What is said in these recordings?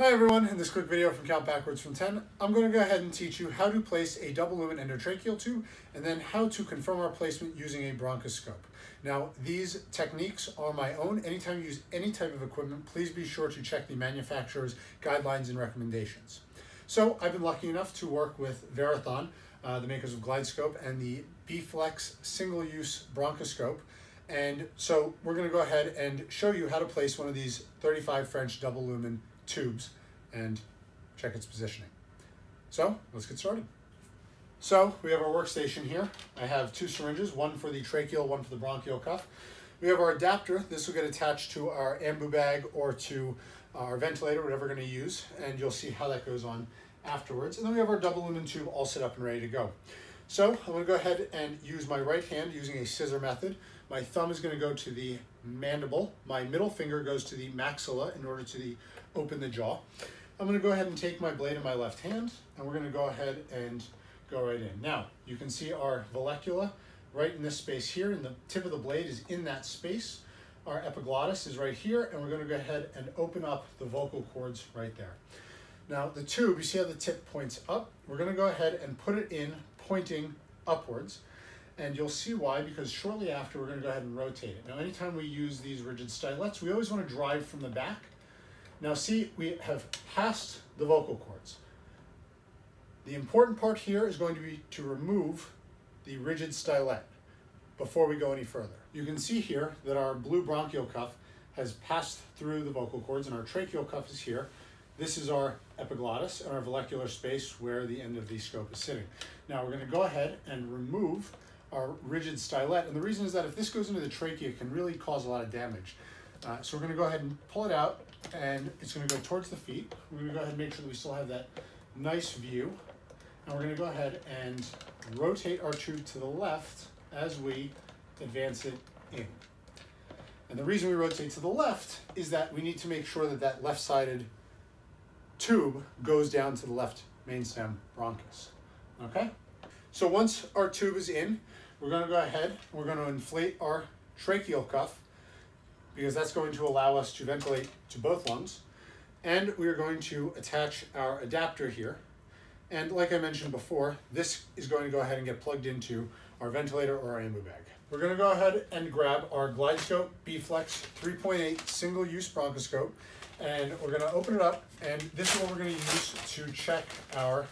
Hi everyone, in this quick video from Count Backwards from 10, I'm going to go ahead and teach you how to place a double lumen endotracheal tube and then how to confirm our placement using a bronchoscope. Now, these techniques are my own. Anytime you use any type of equipment, please be sure to check the manufacturer's guidelines and recommendations. So, I've been lucky enough to work with Verathon, the makers of GlideScope, and the B-Flex single-use bronchoscope. And so, we're going to go ahead and show you how to place one of these 35 French double lumen tubes and check its positioning. So let's get started. So we have our workstation here. I have two syringes, one for the tracheal, one for the bronchial cuff. We have our adapter. This will get attached to our Ambu bag or to our ventilator, whatever we're going to use, and you'll see how that goes on afterwards. And then we have our double lumen tube all set up and ready to go. So I'm going to go ahead and use my right hand using a scissor method. My thumb is going to go to the mandible. My middle finger goes to the maxilla in order to open the jaw. I'm going to go ahead and take my blade in my left hand, and we're going to go ahead and go right in. Now, you can see our vallecula right in this space here, and the tip of the blade is in that space. Our epiglottis is right here, and we're going to go ahead and open up the vocal cords right there. Now, the tube, you see how the tip points up? We're going to go ahead and put it in pointing upwards. And you'll see why, because shortly after, we're going to go ahead and rotate it. Now, anytime we use these rigid stylets, we always want to drive from the back. Now, see, we have passed the vocal cords. The important part here is going to be to remove the rigid stylet before we go any further. You can see here that our blue bronchial cuff has passed through the vocal cords, and our tracheal cuff is here. This is our epiglottis and our valvular space where the end of the scope is sitting. Now, we're going to go ahead and remove our rigid stylet, and the reason is that if this goes into the trachea, it can really cause a lot of damage. So we're going to go ahead and pull it out, and it's going to go towards the feet. We're going to go ahead and make sure that we still have that nice view, and we're going to go ahead and rotate our tube to the left as we advance it in. And the reason we rotate to the left is that we need to make sure that that left-sided tube goes down to the left main stem bronchus. Okay? So once our tube is in, we're going to go ahead, we're going to inflate our tracheal cuff, because that's going to allow us to ventilate to both lungs. And we are going to attach our adapter here. And like I mentioned before, this is going to go ahead and get plugged into our ventilator or our Ambu bag. We're going to go ahead and grab our GlideScope BFlex 3.8 single-use bronchoscope, and we're going to open it up, and this is what we're going to use to check our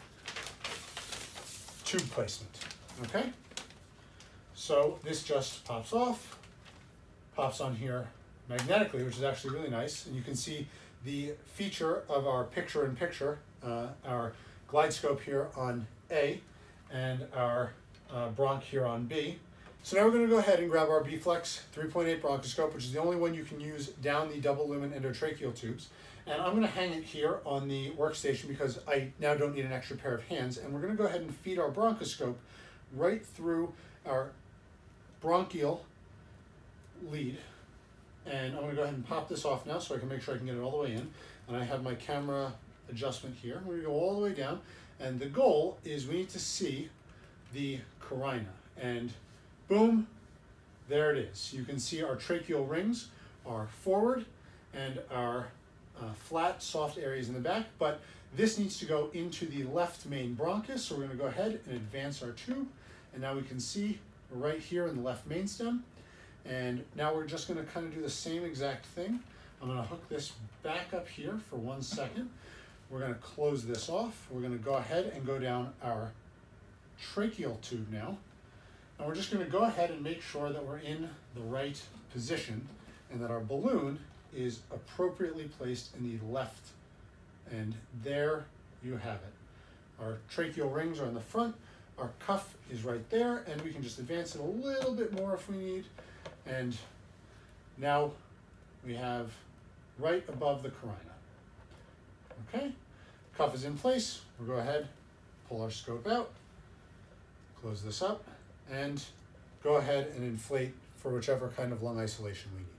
tube placement. Okay, so this just pops off, pops on here magnetically, which is actually really nice, and you can see the feature of our picture-in-picture, our GlideScope here on A and our bronch here on B. So now we're going to go ahead and grab our B-Flex 3.8 bronchoscope, which is the only one you can use down the double lumen endotracheal tubes. And I'm going to hang it here on the workstation because I now don't need an extra pair of hands. And we're going to go ahead and feed our bronchoscope right through our bronchial lead. And I'm going to go ahead and pop this off now so I can make sure I can get it all the way in. And I have my camera adjustment here. We're going to go all the way down. And the goal is we need to see the carina. And boom, there it is. You can see our tracheal rings are forward and our flat, soft areas in the back, but this needs to go into the left main bronchus, so we're going to go ahead and advance our tube, and now we can see right here in the left main stem, and now we're just going to kind of do the same exact thing. I'm going to hook this back up here for 1 second. We're going to close this off. We're going to go ahead and go down our tracheal tube now, and we're just going to go ahead and make sure that we're in the right position and that our balloon is appropriately placed in the left. And there you have it. Our tracheal rings are in the front, our cuff is right there, and we can just advance it a little bit more if we need. And now we have right above the carina. Okay, cuff is in place. We'll go ahead, pull our scope out, close this up, and go ahead and inflate for whichever kind of lung isolation we need.